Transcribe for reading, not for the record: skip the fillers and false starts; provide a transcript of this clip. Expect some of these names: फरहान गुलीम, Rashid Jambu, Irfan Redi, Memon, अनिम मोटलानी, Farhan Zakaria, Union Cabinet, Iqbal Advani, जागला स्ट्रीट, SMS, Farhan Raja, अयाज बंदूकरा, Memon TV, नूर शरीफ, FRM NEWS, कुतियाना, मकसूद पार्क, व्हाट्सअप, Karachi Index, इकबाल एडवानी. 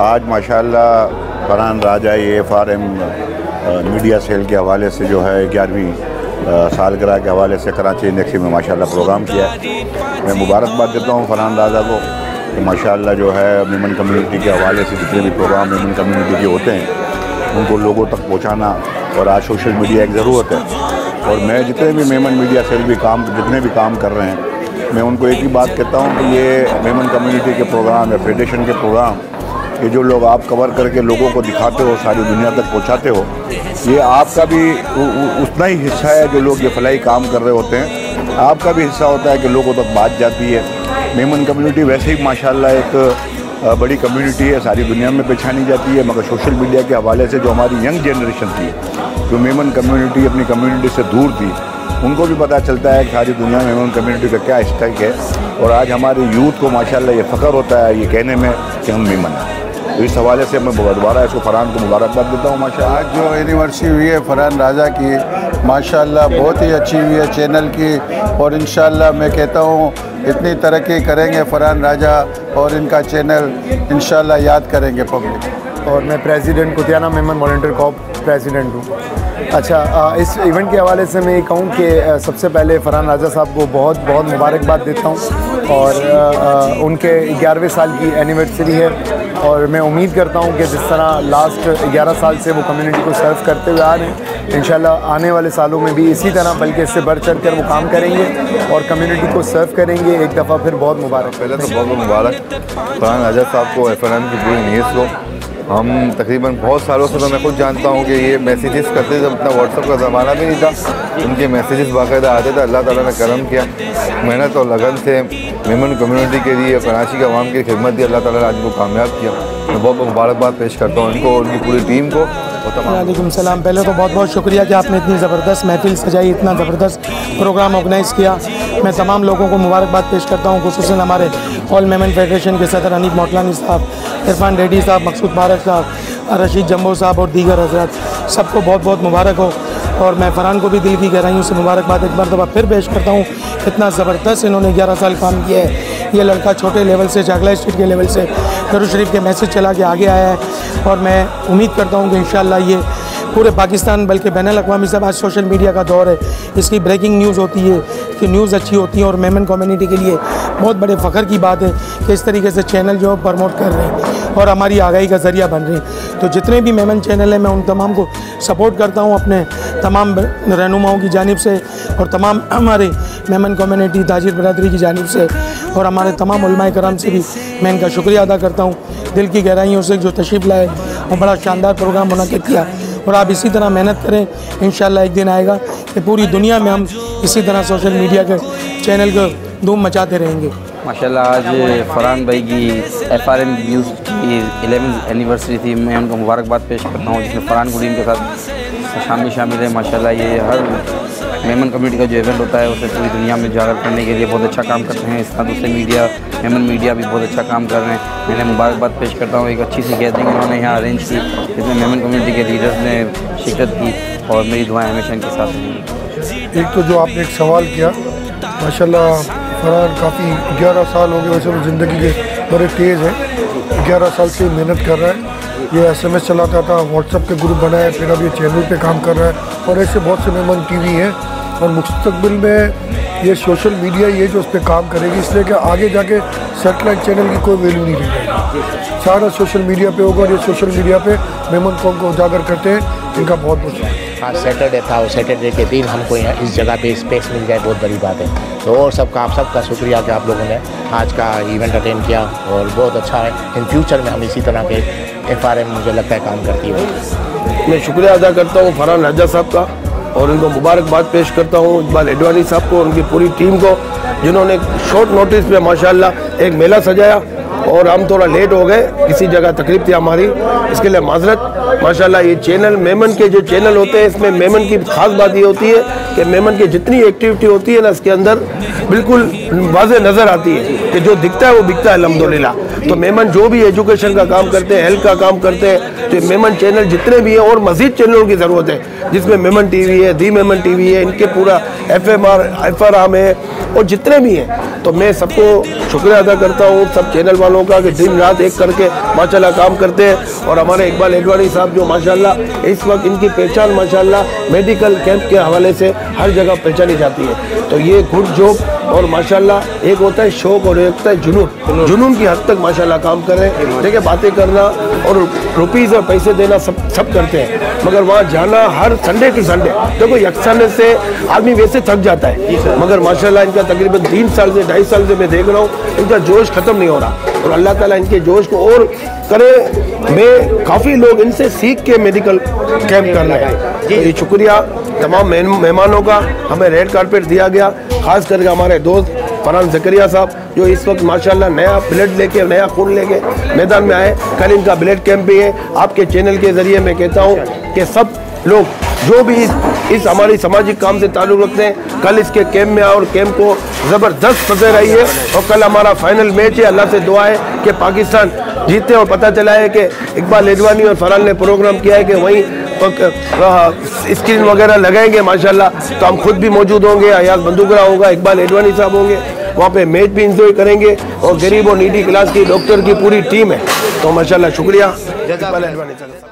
आज माशाल्लाह फरहान राजा ये FRM मीडिया सेल के हवाले से जो है 11वीं सालगिरह के हवाले से कराची इंडेक्स में माशाल्लाह प्रोग्राम किया। मैं मुबारकबाद देता हूँ फरहान राजा को कि माशाल्लाह जो है मेमन कम्युनिटी के हवाले से जितने भी प्रोग्राम मेमन कम्युनिटी के होते हैं उनको लोगों तक पहुँचाना, और आज सोशल मीडिया एक ज़रूरत है। और मैं जितने भी मेमन मीडिया सेल भी जितने भी काम कर रहे हैं, मैं उनको एक ही बात कहता हूँ कि ये मेमन कम्युनिटी के प्रोग्राम या फेडरेशन के प्रोग्राम ये जो लोग आप कवर करके लोगों को दिखाते हो, सारी दुनिया तक पहुंचाते हो, ये आपका भी उतना ही हिस्सा है जो लोग ये फलाई काम कर रहे होते हैं, आपका भी हिस्सा होता है कि लोगों तक बात जाती है। मेमन कम्युनिटी वैसे ही माशाल्लाह एक बड़ी कम्युनिटी है, सारी दुनिया में पहचानी जाती है, मगर सोशल मीडिया के हवाले से जो हमारी यंग जनरेशन थी जो मेमन कम्युनिटी अपनी कम्युनिटी से दूर थी, उनको भी पता चलता है कि सारी दुनिया में मेमन कम्युनिटी का क्या स्टेक है। और आज हमारे यूथ को माशाल्लाह ये फ़ख्र होता है ये कहने में कि हम मेमन हैं। तो इस हवाले से मैं दोबारा इसको फरहान को मुबारकबाद देता हूँ। माशाल्लाह आज जो एनिवर्सरी हुई है फरहान राजा की, माशाल्लाह बहुत ही अच्छी हुई है चैनल की, और इंशाल्लाह मैं कहता हूँ इतनी तरक्की करेंगे फरहान राजा और इनका चैनल, इंशाल्लाह याद करेंगे पब्लिक। और मैं president कुतियाना Memon volunteer corps president हूँ। अच्छा, इस इवेंट के हवाले से मैं ये कहूँ कि सबसे पहले फरहान राजा साहब को बहुत बहुत मुबारकबाद देता हूँ, और उनके 11वें साल की एनिवर्सरी है, और मैं उम्मीद करता हूँ कि जिस तरह लास्ट 11 साल से वो कम्युनिटी को सर्व करते हुए आ रहे हैं, इंशाल्लाह आने वाले सालों में भी इसी तरह बल्कि इससे बढ़ चढ़ कर वो काम करेंगे और कम्युनिटी को सर्व करेंगे। एक दफ़ा फिर बहुत मुबारक। पहले तो बहुत मुबारक फरहान राजा साहब को, FRM की पूरी न्यूज़ को। हम तकरीबन बहुत सालों से, तो मैं खुद जानता हूँ कि ये मैसेजेस करते जब अपना व्हाट्सअप का ज़माना भी नहीं था, उनके मैसेजेस बाकायदा आते थे। अल्लाह ताला ने करम किया, मेहनत और लगन से मेमन कम्युनिटी के लिए कराची के आवाम की खिदमत दी, अल्लाह ताला ने आज को कामयाब किया। मैं बहुत बहुत मुबारकबाद पेश करता हूँ इनको, उनकी पूरी टीम को। वालेकुम सलाम। पहले तो बहुत बहुत शुक्रिया कि आपने इतनी ज़बरदस्त महफिल सजाई, इतना ज़बरदस्त प्रोग्राम ऑर्गेनाइज़ किया। मैं तमाम लोगों को मुबारकबाद पेश करता हूँ, खुसूसन हमारे ऑल मेमन फेडरेशन के सदर अनिम मोटलानी साहब, इरफान रेडी साहब, मकसूद पार्क साहब, रशीद जम्बू साहब और दीगर हजरात, सबको बहुत बहुत मुबारक हो। और मैं फरहान को भी दिल की गहराइयों से मुबारकबाद एक मरतबा फिर पेश करता हूँ। इतना ज़बरदस्त इन्होंने 11 साल काम किया है। ये लड़का छोटे लेवल से, जागला स्ट्रीट के लेवल से नूर शरीफ के मैसेज चला के आगे आया है, और मैं उम्मीद करता हूँ कि इंशाल्लाह ये पूरे पाकिस्तान बल्कि बैन-उल-अक़वामी सब। आज सोशल मीडिया का दौर है, इसकी ब्रेकिंग न्यूज़ होती है कि न्यूज़ अच्छी होती है, और मेमन कम्युनिटी के लिए बहुत बड़े फ़ख्र की बात है कि इस तरीके से चैनल जो है प्रमोट कर रहे हैं और हमारी आगाही का ज़रिया बन रहे हैं। तो जितने भी मेमन चैनल हैं, मैं उन तमाम को सपोर्ट करता हूँ अपने तमाम रहनुमाओं की जानिब से, और तमाम हमारे मेमन कम्युनिटी ताजिर बरदरी की जानिब से, और हमारे तमाम उलमाए कराम से भी मैं इनका शुक्रिया अदा करता हूँ। दिल की गहराइयों से जो तशरीफ़ लाए और बड़ा शानदार प्रोग्राम मुनाकिद किया, और आप इसी तरह मेहनत करें, इंशाल्लाह एक दिन आएगा कि पूरी दुनिया में हम इसी तरह सोशल मीडिया के चैनल को धूम मचाते रहेंगे। माशाल्लाह आज फरहान भाई की FRM न्यूज़ की 11th एनिवर्सरी थी, मैं उनको मुबारकबाद पेश करता हूँ, जिसमें फरहान गुलीम के साथ शामिल है। माशाल्लाह ये हर मेमन कम्युनिटी का जो इवेंट होता है उसे पूरी दुनिया में जागर करने के लिए बहुत अच्छा काम करते हैं। इस तरह दूसरे मीडिया, मेमन मीडिया भी बहुत अच्छा काम कर रहे हैं। मैंने मुबारकबाद पेश करता हूँ। एक अच्छी सी गैदरिंग उन्होंने यहाँ अरेंज की, जिसमें मेमन कम्युनिटी के लीडर्स ने शिरकत की, और मेरी दुआएं हमेशा इनके साथ हैं। एक तो जो आपने एक सवाल किया, माशाल्लाह फरहान काफ़ी 11 साल हो गए, वैसे वो ज़िंदगी के बड़े तेज़ हैं, 11 साल से मेहनत कर रहा है। ये SMS चलाता था, व्हाट्सअप के ग्रुप बनाए, फिर अब ये चैनल पे काम कर रहा है, और ऐसे बहुत से मेमन TV हैं। और मुस्तकबिल में ये सोशल मीडिया ये जो उस पर काम करेगी, इसलिए कि आगे जाके सेटेलाइट चैनल की कोई वैल्यू नहीं रहेगी, सारा सोशल मीडिया पे होगा। और ये सोशल मीडिया पे मेमन कौम को उजागर करते हैं, इनका बहुत बहुत शुक्रिया। आज सैटरडे था, और सैटरडे के दिन हमको इस जगह पर स्पेस मिल जाए बहुत बड़ी बात है। तो और सबका शुक्रिया कि आप लोगों ने आज का इवेंट अटेंड किया, और बहुत अच्छा है। इन फ्यूचर में हम इसी तरह के FRM मुझे लगता है काम करती है। मैं शुक्रिया अदा करता हूँ फरहान राजा साहब का, और उनको मुबारकबाद पेश करता हूँ इकबाल एडवानी साहब को, उनकी पूरी टीम को, जिन्होंने शॉर्ट नोटिस पे माशाल्लाह एक मेला सजाया। और हम थोड़ा लेट हो गए, किसी जगह तकलीफ थी हमारी, इसके लिए माजरत। माशाल्लाह ये चैनल मेमन के जो चैनल होते हैं, इसमें मेमन की खास बात ये होती है कि मेमन की जितनी एक्टिविटी होती है ना, इसके अंदर बिल्कुल वाज़े नज़र आती है कि जो दिखता है वो बिकता है, अल्हम्दुलिल्लाह। तो मेमन जो भी एजुकेशन का काम करते हैं, हेल्थ का काम करते हैं, तो मेमन चैनल जितने भी हैं और मज़ीद चैनलों की ज़रूरत है, जिसमें मेमन टीवी है, दी मेमन टीवी है, इनके पूरा एफआरएम है और जितने भी हैं, तो मैं सबको शुक्रिया अदा करता हूँ सब चैनल वालों का कि दिन रात एक करके माशाल्लाह काम करते हैं। और हमारे इकबाल एडवानी साहब जो माशाल्लाह इस वक्त इनकी पहचान माशाल्लाह मेडिकल कैंप के हवाले से हर जगह पहचानी जाती है। तो ये गुड जॉब और माशाल्लाह एक होता है शौक और एक होता है जुनून, जुनून की हद तक माशाल्लाह काम कर रहे हैं। देखिए बातें करना और रुपीज़ और पैसे देना सब करते हैं, मगर वहाँ जाना हर संडे टू संडे, देखो यकसाने से आदमी वैसे थक जाता है, मगर माशाल्लाह इनका तकरीबन 3 साल से 2.5 साल से मैं देख रहा हूँ इनका जोश ख़त्म नहीं हो रहा। और अल्लाह ताला इनके जोश को और करे। मैं काफ़ी लोग इनसे सीख के मेडिकल कैंप कर रहे हैं। तो ये शुक्रिया तमाम मेहमानों का। हमें रेड कारपेट दिया गया, खास करके हमारे दोस्त फरहान जकरिया साहब जो इस वक्त माशाल्लाह नया ब्लड लेके, नया खून लेके मैदान में आए। कल इनका ब्लड कैंप भी है। आपके चैनल के ज़रिए मैं कहता हूँ कि सब लोग जो भी इस हमारी सामाजिक काम से ताल्लुक़ रखते हैं, कल इसके कैंप में आओ और कैंप को ज़बरदस्त फतेह रही है। और कल हमारा फाइनल मैच है, अल्लाह से दुआ है कि पाकिस्तान जीते। और पता चला है कि इकबाल एडवानी और फरहान ने प्रोग्राम किया है कि वहीं स्क्रीन वगैरह लगाएंगे माशाल्लाह, तो हम खुद भी मौजूद होंगे, अयाज बंदूकरा होगा, इकबाल एडवानी साहब होंगे, वहाँ पे मैच भी इंजॉय करेंगे। और गरीब और नीडी क्लास की डॉक्टर की पूरी टीम है। तो माशाल्लाह शुक्रिया इकबाल एडवानी साहब।